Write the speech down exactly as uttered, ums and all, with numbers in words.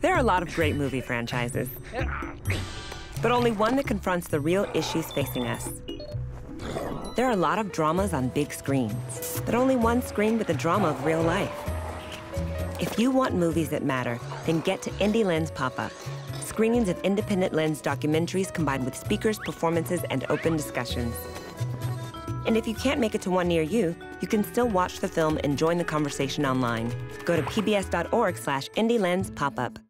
There are a lot of great movie franchises, but only one that confronts the real issues facing us. There are a lot of dramas on big screens, but only one screen with the drama of real life. If you want movies that matter, then get to Indie Lens Pop-Up. Screenings of Independent Lens documentaries combined with speakers, performances, and open discussions. And if you can't make it to one near you, you can still watch the film and join the conversation online. Go to P B S dot org slash Indie Lens Pop-Up.